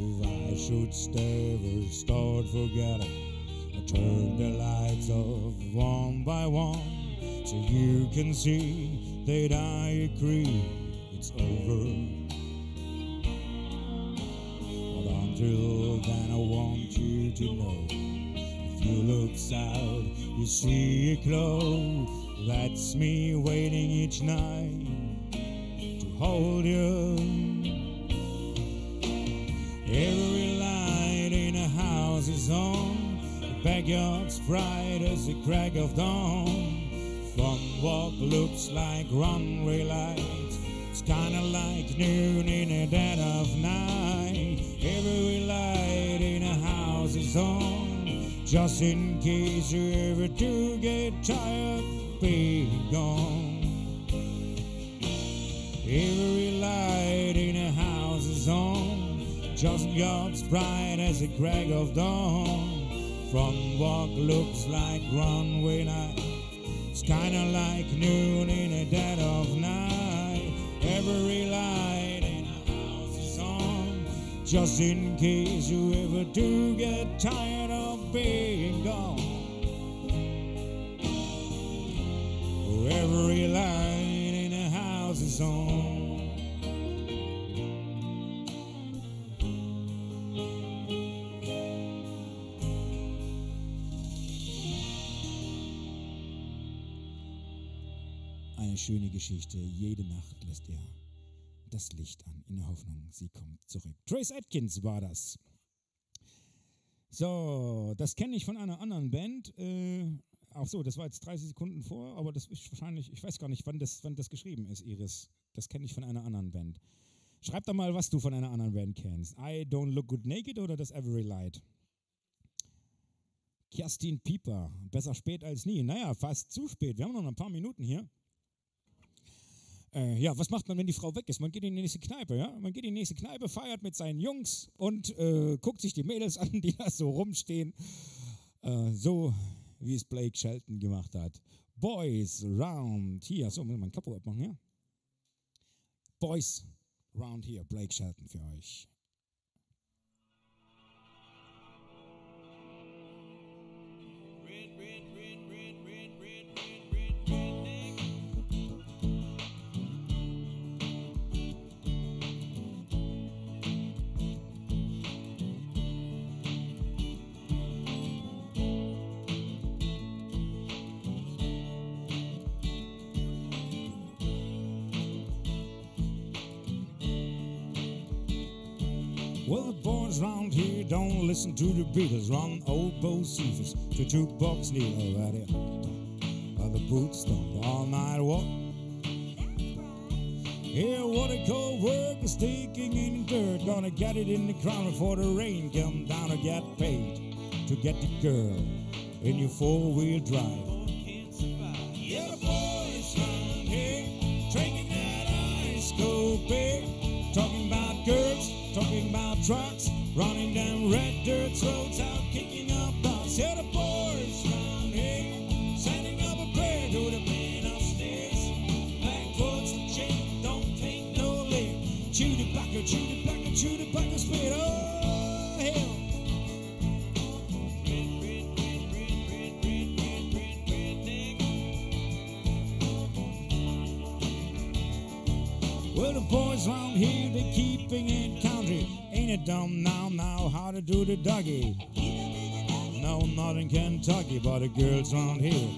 If I should ever start forgetting, I turn the lights off one by one, so you can see that I agree it's over. But until then I want you to know, if you look south you see a glow. That's me waiting each night to hold you. Every light in a house is on, the backyard's bright as the crack of dawn. Front walk looks like runway lights, it's kinda like noon in the dead of night. Every light in a house is on, just in case you ever do get tired be gone. Every light in a house is on, just God's bright as a crack of dawn. Front walk looks like runway night, it's kinda like noon in the dead of night. Every light in a house is on, just in case you ever do get tired of being gone. Every light in the house is on. Eine schöne Geschichte. Jede Nacht lässt er das Licht an, in der Hoffnung, sie kommt zurück. Trace Adkins war das. So, das kenne ich von einer anderen Band. Äh, Ach so, das war jetzt dreißig Sekunden vor, aber das ist wahrscheinlich, ich weiß gar nicht, wann das, wann das geschrieben ist, Iris. Das kenne ich von einer anderen Band. Schreib doch mal, was du von einer anderen Band kennst. I Don't Look Good Naked oder das Every Light? Kerstin Pieper, besser spät als nie. Naja, fast zu spät. Wir haben noch ein paar Minuten hier. Äh, ja, was macht man, wenn die Frau weg ist? Man geht in die nächste Kneipe, ja? Man geht in die nächste Kneipe, feiert mit seinen Jungs und äh, guckt sich die Mädels an, die da so rumstehen. Äh, so... wie es Blake Shelton gemacht hat. Boys Round Here. So, muss man Kapo abmachen, ja? Boys Round Here, Blake Shelton für euch. Red, red, red, red, red, red, red, red, Well, the boys round here don't listen to the Beatles, run old Bo Cephas to jukebox needle right here. By the boots don't all night walk. Yeah, what a cold work is taking in the dirt. Gonna get it in the ground before the rain come down or get paid to get the girl in your four-wheel drive. Yeah, the boys round here drinking that ice cold beer, talking about girls, talking about trucks, running down red dirt roads, out kicking up dogs. Yeah, the boys round here, sending up a prayer to the man upstairs. Backwards the chain, don't think no limb. Chew the bucket, chew the bucket, chew the bucket, spit. Oh, hell. Well, the boys round here to keeping it country. Ain't it dumb now, now, how to do the doggy? No, not in Kentucky, but the girls round here,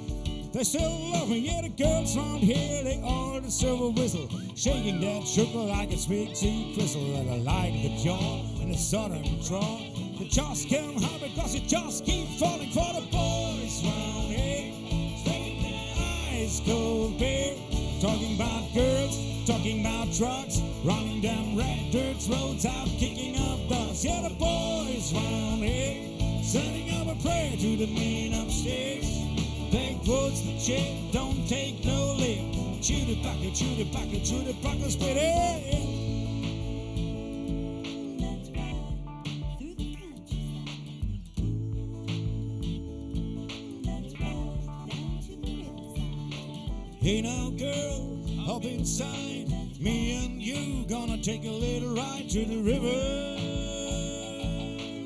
they still love me. Yeah, the girls round here, they are the silver whistle, shaking that sugar like a sweet tea crystal. And I like the jaw and the southern draw. The jaws come high because the jaws keep falling for the boys round here. Drinking their ice cold beer, talking about girls, talking about trucks, running down red dirt roads out, kicking up dust. Yeah, the boys round here, sending up a prayer to the man upstairs. They quotes the chick, don't take no lip. Chew the bucket, chew the bucket, chew the bucket, spit it. Hey now girl, up inside, me and you gonna take a little ride to the river.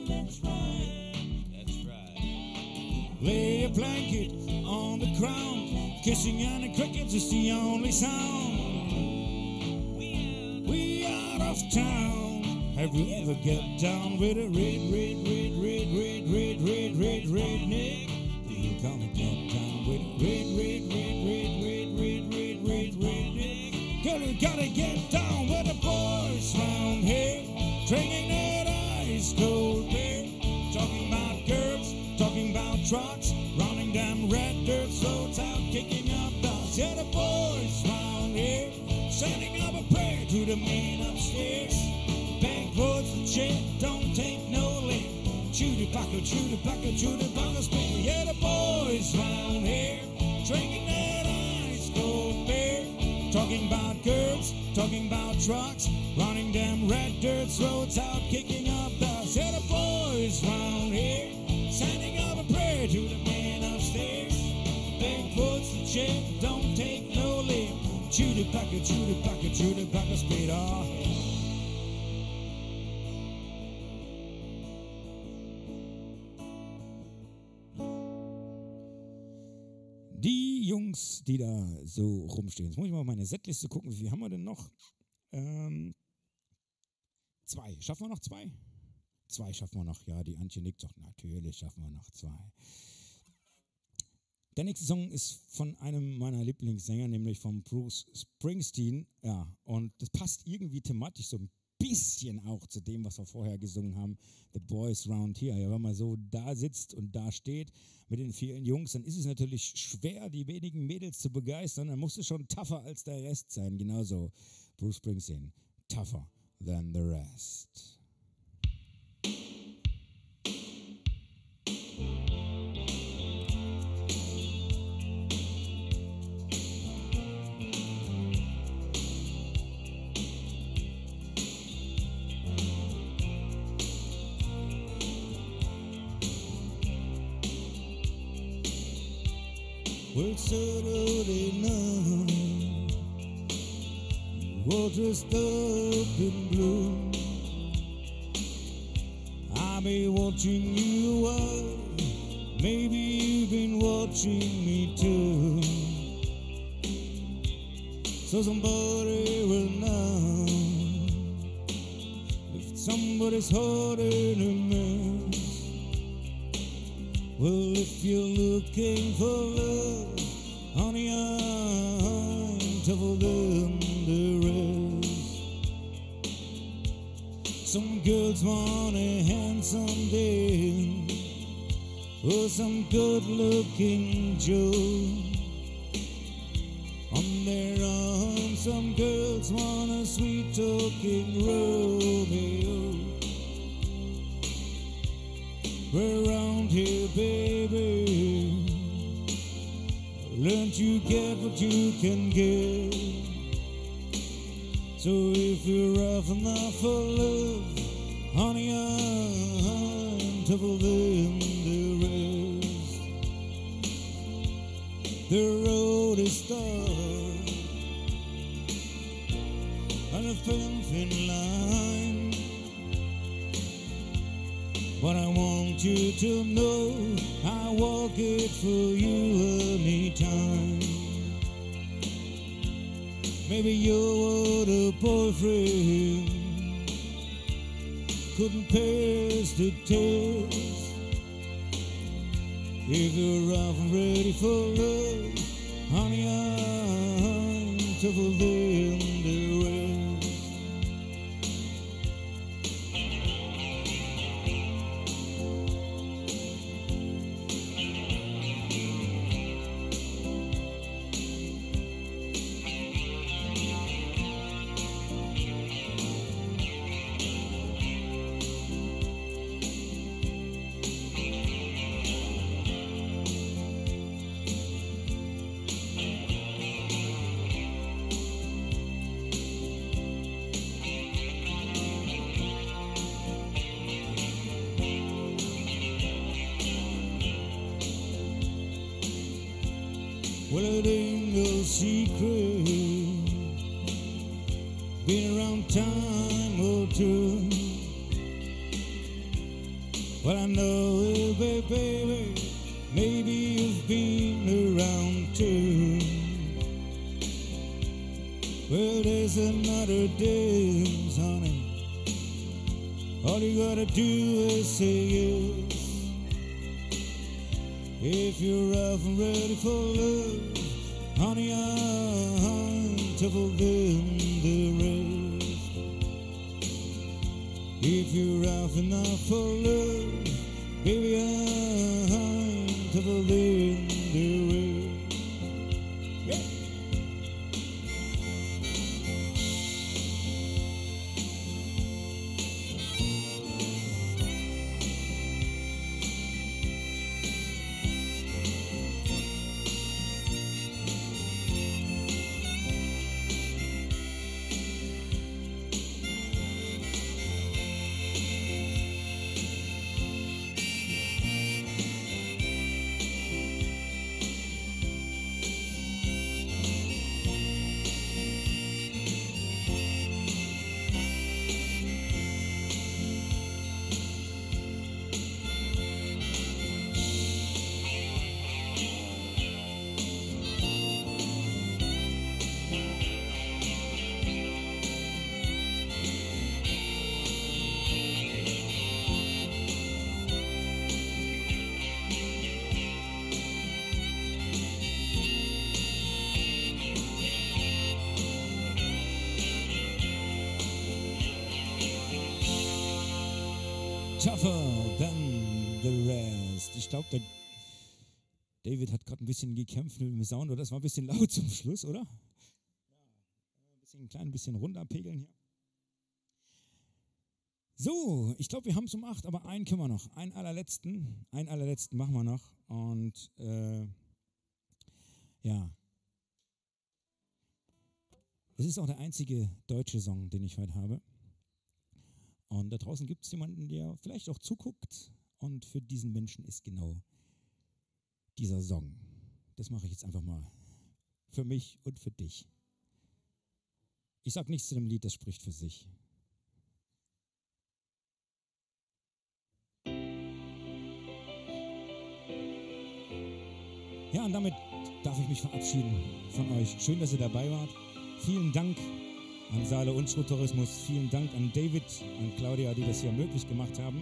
That's right, that's right. Lay a blanket on the ground, kissing and the crickets is the only sound. We out, we out of town. Have you ever got down with a red, red, red, red, red, red, red, red, red neck? Do you gonna get down with a red, red, red, red, red? Girl, you gotta get down with the boys round here, drinking that ice cold beer, talking about girls, talking about trucks, running down red dirt roads out, kicking up dust. Yeah, the boys round here, sending up a prayer to the man upstairs. Backwoods and shit, don't take no lip. Chew the bucket, chew the bucket, chew the bucket, spin. Yeah, the boys round here, drinking that ice cold beer, talking about girls, talking about trucks, running them red dirt roads out, kicking up dust. Yeah, the boys round here, sending up a prayer to the man upstairs. Bigfoot's the chick, don't take no lip. Chew the bucket, chew the bucket, chew the bucket, spit off. Die Jungs, die da so rumstehen. Jetzt muss ich mal auf meine Setliste gucken. Wie viel haben wir denn noch? Ähm, zwei. Schaffen wir noch zwei? Zwei schaffen wir noch. Ja, die Antje nickt doch. Natürlich schaffen wir noch zwei. Der nächste Song ist von einem meiner Lieblingssänger, nämlich von Bruce Springsteen. Ja, und das passt irgendwie thematisch so ein bisschen auch zu dem, was wir vorher gesungen haben, The Boys Round Here. Ja, wenn man so da sitzt und da steht mit den vielen Jungs, dann ist es natürlich schwer, die wenigen Mädels zu begeistern. Dann musst du schon tougher als der Rest sein. Genauso Bruce Springsteen, tougher than the rest. Worked so loud enough, all dressed up in blue. I've been watching you, uh, maybe you've been watching me too. So somebody will know if somebody's holding a man. Well, if you're looking for love, honey, I'm tougher than the rest. Some girls want a handsome dame, or some good-looking Joe. On their arms, some girls want a sweet-talking Romeo. We're round here, baby. Learn to get what you can get. So if you're rough enough for love, honey, I'm tougher than the rest. The road is tough and a thin, thin line. But I want you to know I walk it for you anytime. Maybe your other boyfriend couldn't pass the test. If you're off and ready for love, honey, I'm tougher than the tougher than the rest. Ich glaube, der David hat gerade ein bisschen gekämpft mit dem Sound, oder? Das war ein bisschen laut zum Schluss, oder? Ja, ein bisschen, klein, ein bisschen runterpegeln hier. So, ich glaube, wir haben es um acht, aber einen können wir noch. Einen allerletzten, einen allerletzten machen wir noch. Und äh, ja. Es ist auch der einzige deutsche Song, den ich heute habe. Und da draußen gibt es jemanden, der vielleicht auch zuguckt. Und für diesen Menschen ist genau dieser Song. Das mache ich jetzt einfach mal. Für mich und für dich. Ich sage nichts zu dem Lied, das spricht für sich. Ja, und damit darf ich mich verabschieden von euch. Schön, dass ihr dabei wart. Vielen Dank an Saale-Unstrut-Tourismus, vielen Dank an David und Claudia, die das hier möglich gemacht haben.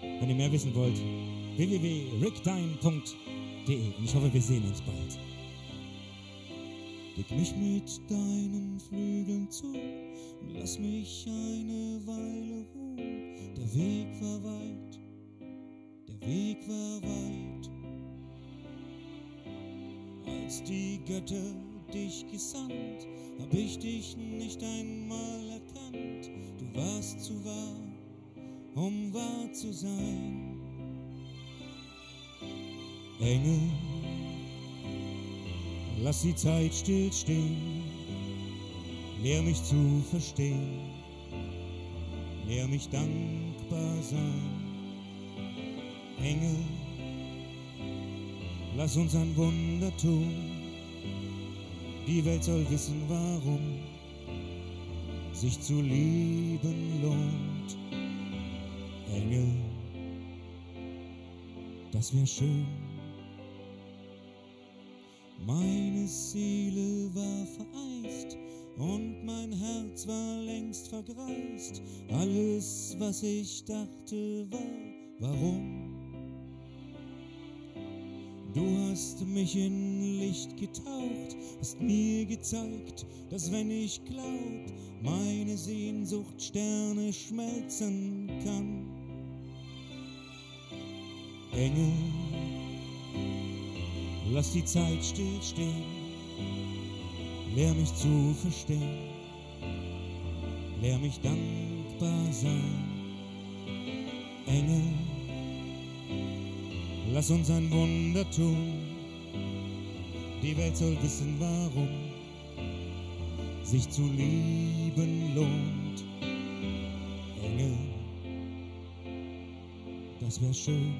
Wenn ihr mehr wissen wollt, w w w punkt rickdein punkt d e. Und ich hoffe, wir sehen uns bald. Deck mich mit deinen Flügeln zu und lass mich eine Weile ruhen. Der Weg war weit, der Weg war weit. Als die Götter dich gesandt, hab ich dich nicht einmal erkannt. Du warst zu wahr, um wahr zu sein. Engel, lass die Zeit stillstehen. Lehr mich zu verstehen. Lehr mich dankbar sein. Engel, lass uns ein Wunder tun, die Welt soll wissen, warum sich zu lieben lohnt. Engel, das wär schön. Meine Seele war vereist und mein Herz war längst vergreist. Alles, was ich dachte, war, warum? Du hast mich in Licht getaucht, hast mir gezeigt, dass wenn ich glaub, meine Sehnsucht Sterne schmelzen kann. Engel, lass die Zeit stillstehen, lehr mich zu verstehen, lehr mich dankbar sein. Engel, lass uns ein Wunder tun, die Welt soll wissen, warum sich zu lieben lohnt. Engel, das wär schön.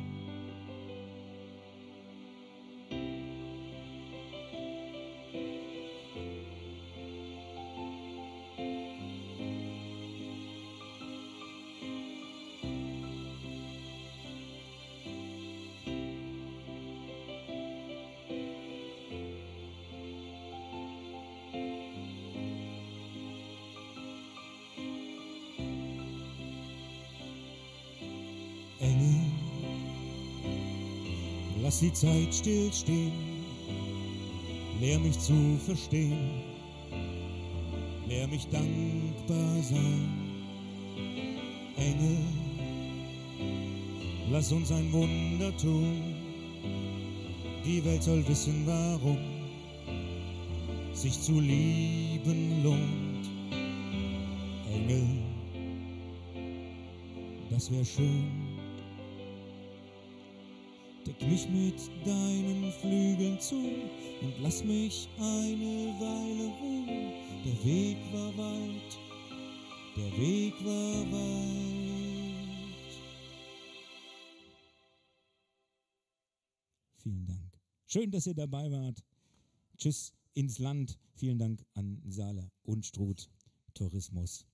Lass die Zeit stillstehen, lehr mich zu verstehen, lehr mich dankbar sein. Engel, lass uns ein Wunder tun, die Welt soll wissen, warum sich zu lieben lohnt. Engel, das wär schön. Deck mich mit deinen Flügeln zu und lass mich eine Weile ruhen. Der Weg war weit, der Weg war weit. Vielen Dank. Schön, dass ihr dabei wart. Tschüss ins Land. Vielen Dank an Saale-Unstrut-Tourismus.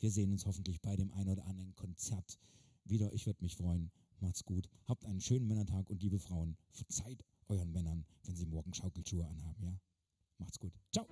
Wir sehen uns hoffentlich bei dem ein oder anderen Konzert wieder. Ich würde mich freuen. Macht's gut, habt einen schönen Männertag und liebe Frauen, verzeiht euren Männern, wenn sie morgen Schaukelschuhe anhaben, ja? Macht's gut. Ciao.